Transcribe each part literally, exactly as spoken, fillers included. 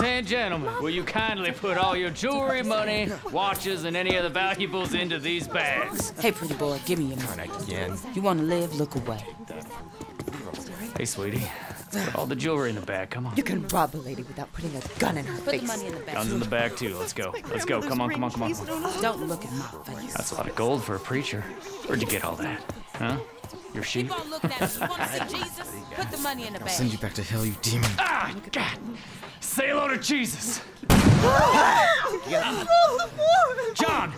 Ladies and gentlemen, will you kindly put all your jewelry, money, watches, and any other valuables into these bags? Hey, pretty boy, give me your money. Again. You want to live? Look away. Hey, sweetie. Put all the jewelry in the bag, come on. You can rob a lady without putting a gun in her face. Put the money in the bag. Guns in the bag, too. Let's go. Let's go. Come on, come on, come on. Don't look at my face. That's a lot of gold for a preacher. Where'd you get all that? Huh? Your sheep? Keep on looking at us. You want to see Jesus? Put the money in the bag. I'll send you back to hell, you demon. Ah, God. Say hello to Jesus. John!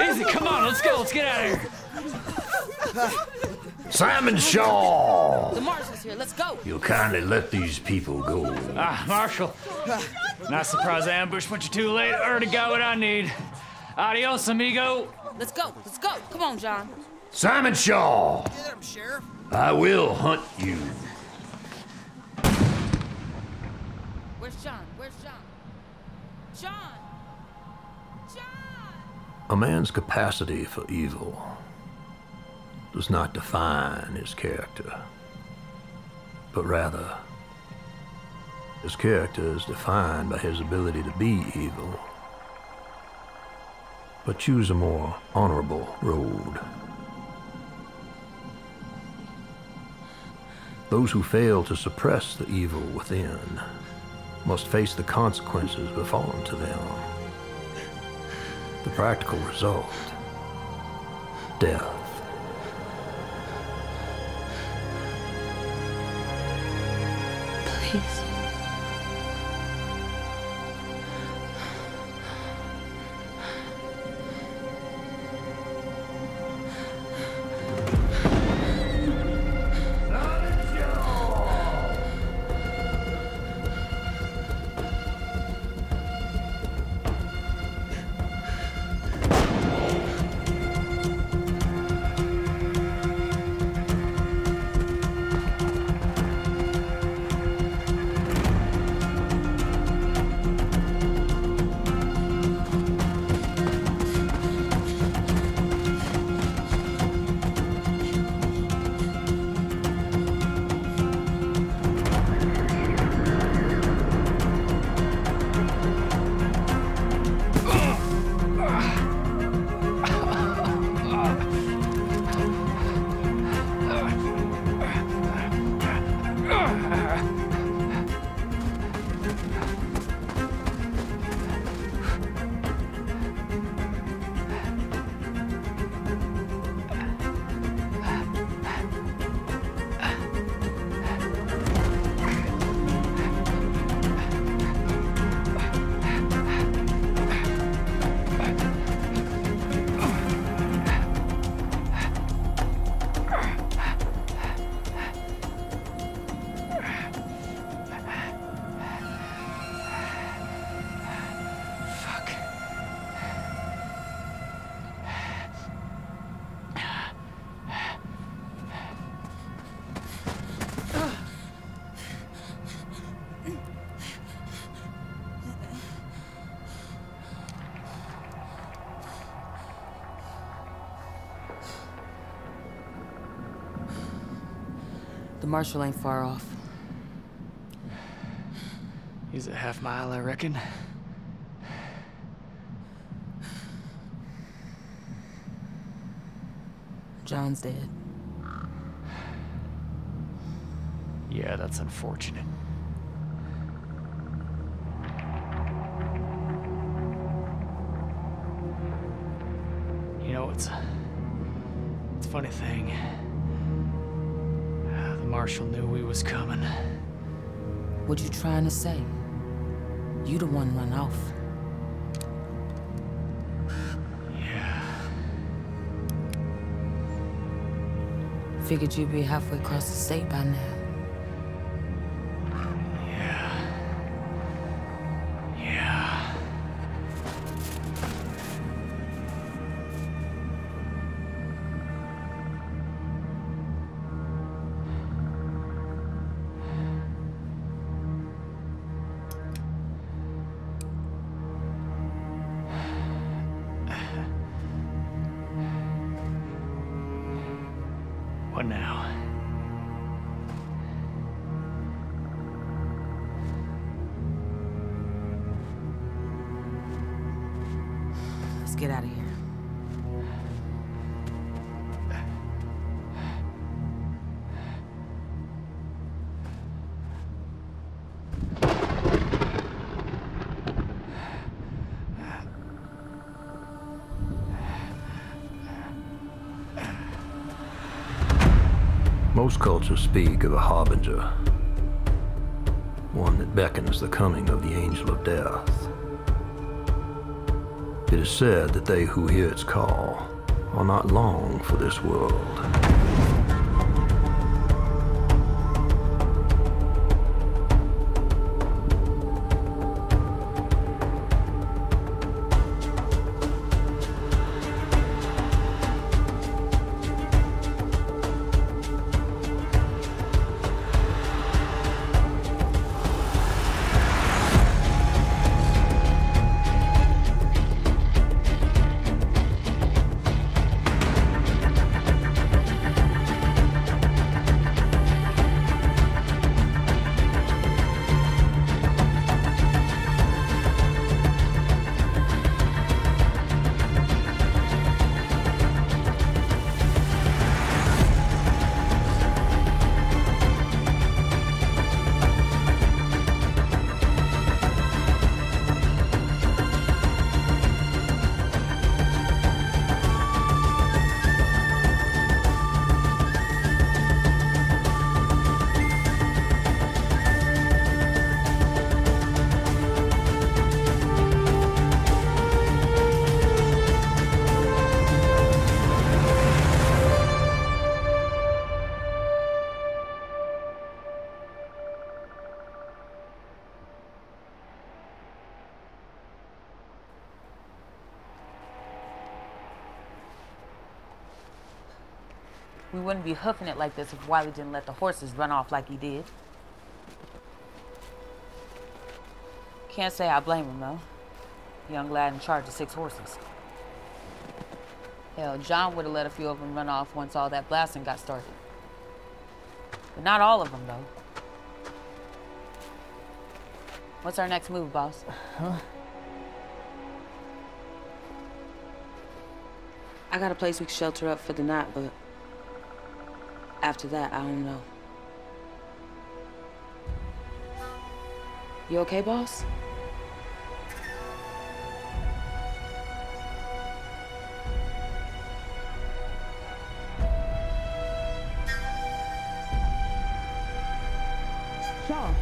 Izzy, come on. Let's go. Let's get out of here. Simon Shaw! The Marshal's here, let's go! You'll kindly let these people go. Ah, Marshal. Not surprised I ambushed, but you're too late. I already got what I need. Adios, amigo. Let's go, let's go. Come on, John. Simon Shaw! Get him, Sheriff. I will hunt you. Where's John? Where's John? John! John! A man's capacity for evil does not define his character, but rather his character is defined by his ability to be evil. But choose a more honorable road. Those who fail to suppress the evil within must face the consequences befallen to them. The practical result, death. Please. The Marshal ain't far off. He's a half mile, I reckon. John's dead. Yeah, that's unfortunate. You know, it's a, it's a funny thing. Marshal knew we was coming. What you trying to say? You the one run off. Yeah. Figured you'd be halfway across the state by now. Yeah. Yeah. Now. Let's get out of here. Most cultures speak of a harbinger, one that beckons the coming of the angel of death. It is said that they who hear its call are not long for this world. We wouldn't be hoofing it like this if Wiley didn't let the horses run off like he did. Can't say I blame him, though. Young lad in charge of six horses. Hell, John would have let a few of them run off once all that blasting got started. But not all of them, though. What's our next move, boss? Huh? I got a place we can shelter up for the night, but after that, I don't know. You okay, boss? Shaw.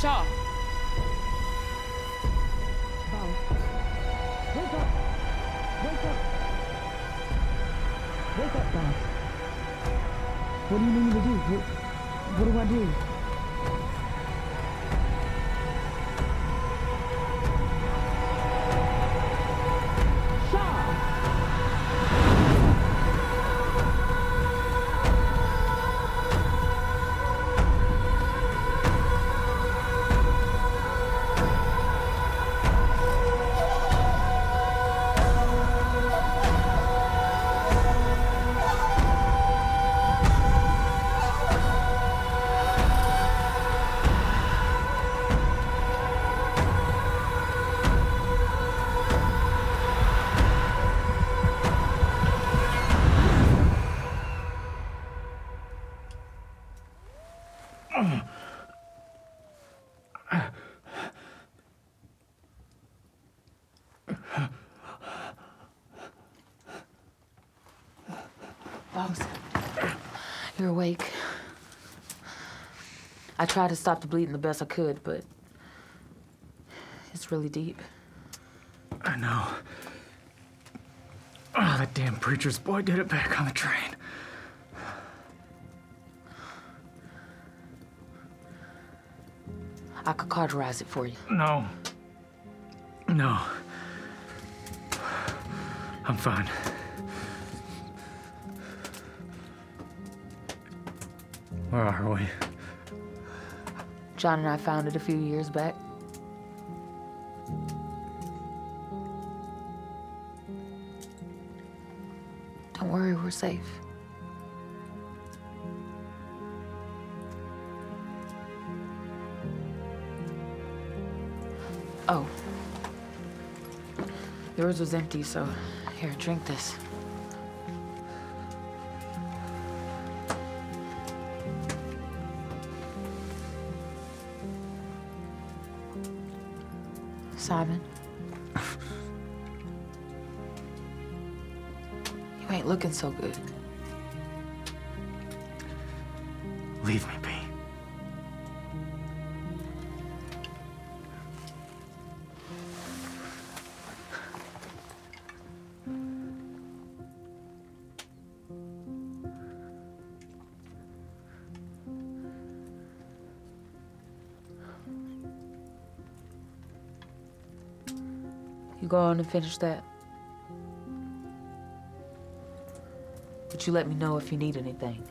Shaw. What do you need me to do? What, what do I do? Boss, you're awake. I tried to stop the bleeding the best I could, but it's really deep. I know. Oh, that damn preacher's boy did it back on the train. I could cauterize it for you. No. No. I'm fine. Where are we? John and I found it a few years back. Don't worry, we're safe. Oh. Yours was empty, so here, drink this. Simon? You ain't looking so good. Leave me be. You go on and finish that. But you let me know if you need anything.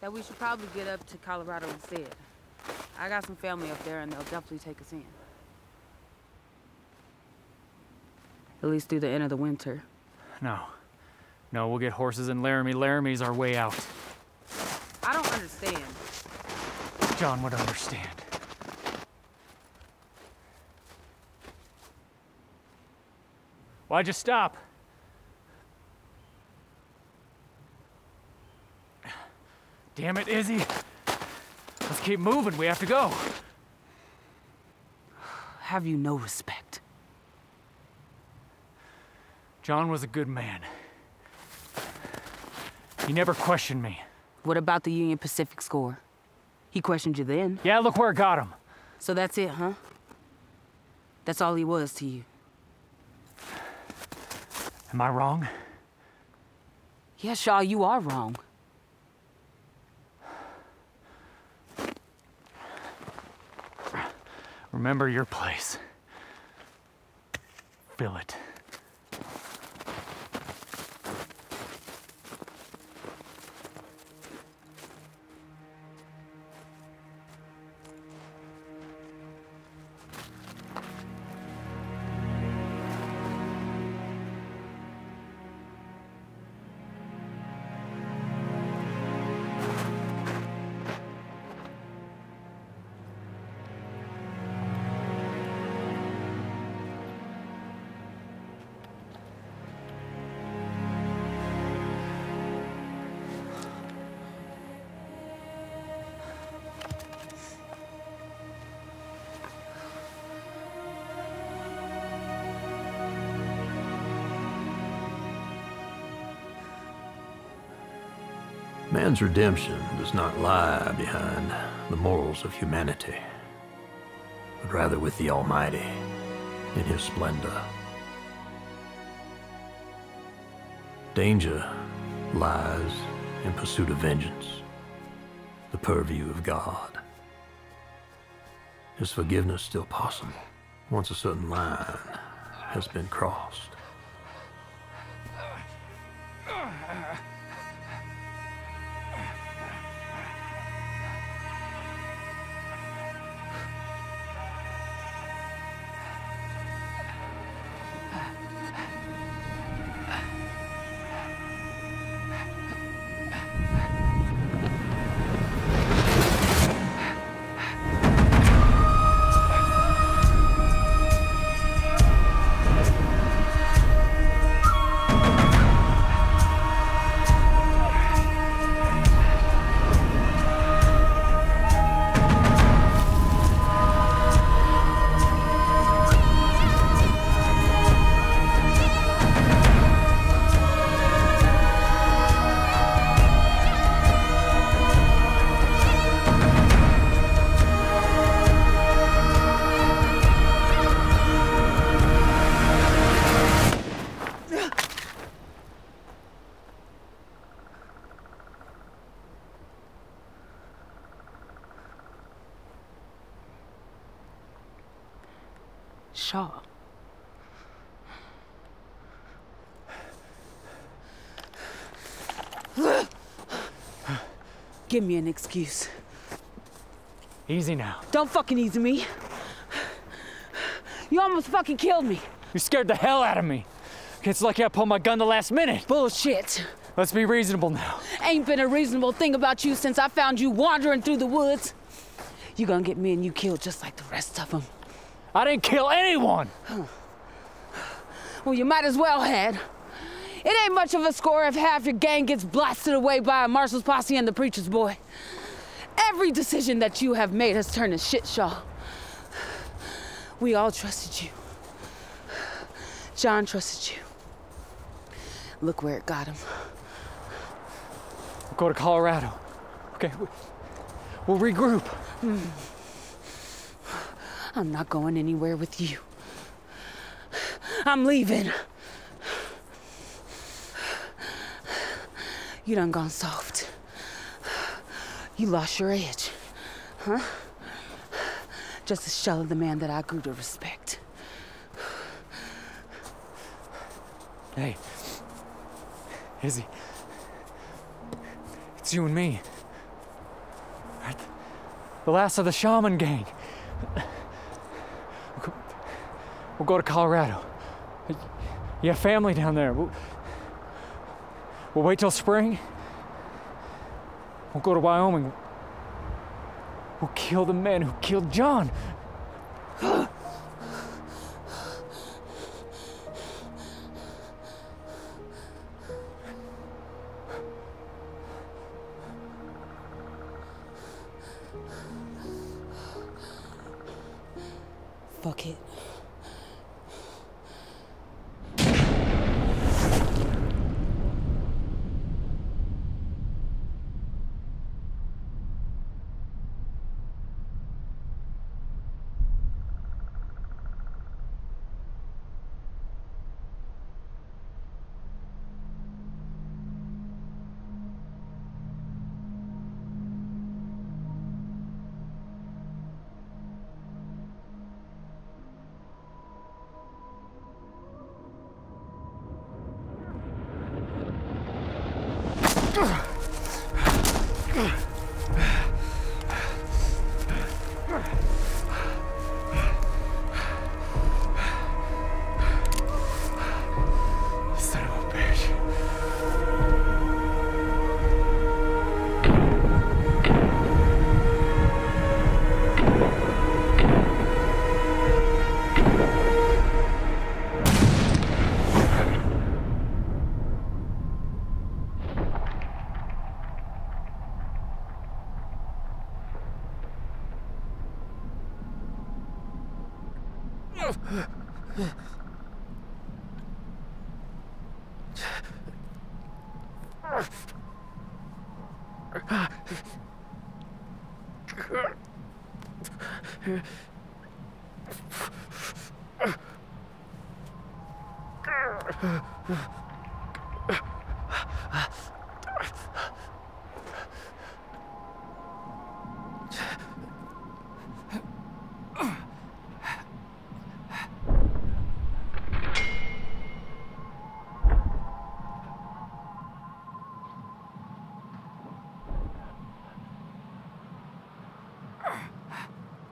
That we should probably get up to Colorado instead. I got some family up there, and they'll definitely take us in. At least through the end of the winter. No. No, we'll get horses in Laramie. Laramie's our way out. I don't understand. John would understand. Why'd you stop? Damn it, Izzy. Let's keep moving. We have to go. Have you no respect? John was a good man. He never questioned me. What about the Union Pacific score? He questioned you then. Yeah, look where it got him. So that's it, huh? That's all he was to you. Am I wrong? Yeah, Shaw, you are wrong. Remember your place. Fill it. Man's redemption does not lie behind the morals of humanity, but rather with the Almighty in His splendor. Danger lies in pursuit of vengeance, the purview of God. Is forgiveness still possible once a certain line has been crossed? Shaw. Give me an excuse. Easy now. Don't fucking easy me. You almost fucking killed me. You scared the hell out of me. It's lucky I pulled my gun the last minute. Bullshit. Let's be reasonable now. Ain't been a reasonable thing about you since I found you wandering through the woods. You gonna get me and you killed just like the rest of them. I didn't kill anyone! Well, you might as well had. It ain't much of a score if half your gang gets blasted away by a marshal's posse and the preacher's boy. Every decision that you have made has turned to shit, Shaw. We all trusted you. John trusted you. Look where it got him. We'll go to Colorado. Okay, we'll regroup. Mm. I'm not going anywhere with you. I'm leaving. You done gone soft. You lost your edge, huh? Just a shell of the man that I grew to respect. Hey, Izzy, it's you and me. Right? The last of the shaman gang. We'll go to Colorado. You have family down there. We'll, we'll wait till spring. We'll go to Wyoming. We'll kill the man who killed John. Fuck it.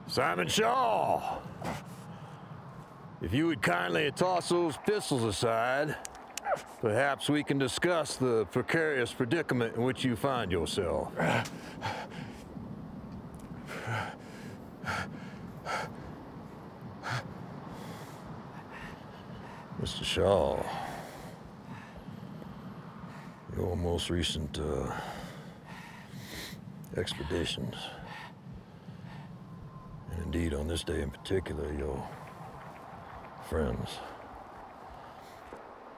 Simon Shaw, if you would kindly toss those pistols aside, perhaps we can discuss the precarious predicament in which you find yourself. Mister Shaw, your most recent uh, expeditions, indeed, on this day in particular, your friends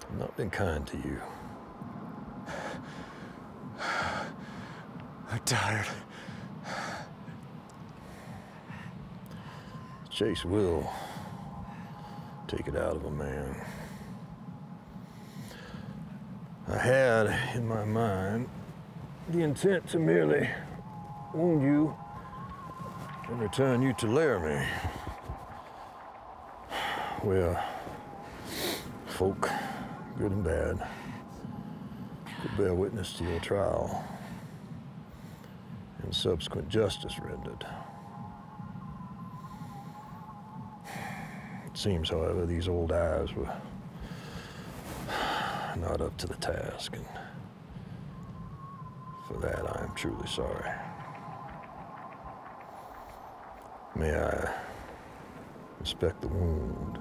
have not been kind to you. I'm tired. Chase will take it out of a man. I had in my mind the intent to merely wound you and return you to Laramie, where folk, good and bad, could bear witness to your trial and subsequent justice rendered. It seems, however, these old eyes were not up to the task, and for that I am truly sorry. May I inspect the wound?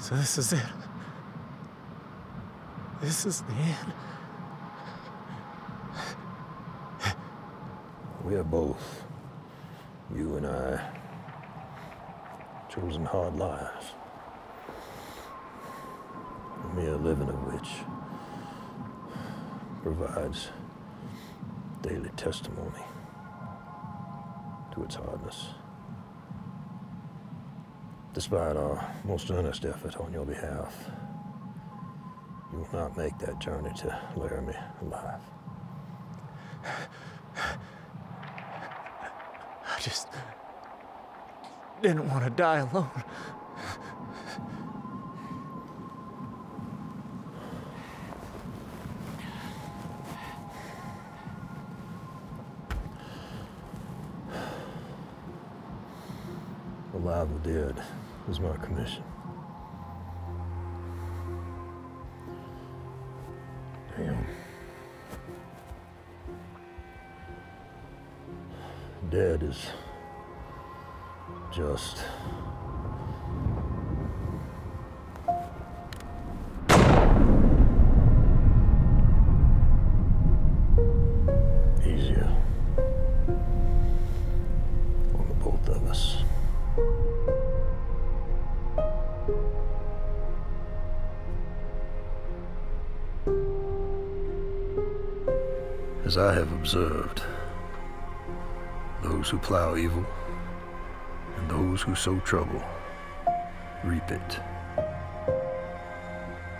So this is it. This is the end. We have both, you and I, chosen hard lives, the mere living of which provides daily testimony to its hardness. Despite our most earnest effort on your behalf, you will not make that journey to Laramie alive. I just didn't want to die alone. Alive or dead is my commission. Damn. Dead is just... As I have observed, those who plow evil and those who sow trouble reap it.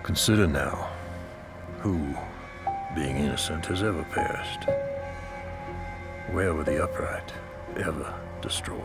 Consider now who, being innocent, has ever perished. Where were the upright ever destroyed?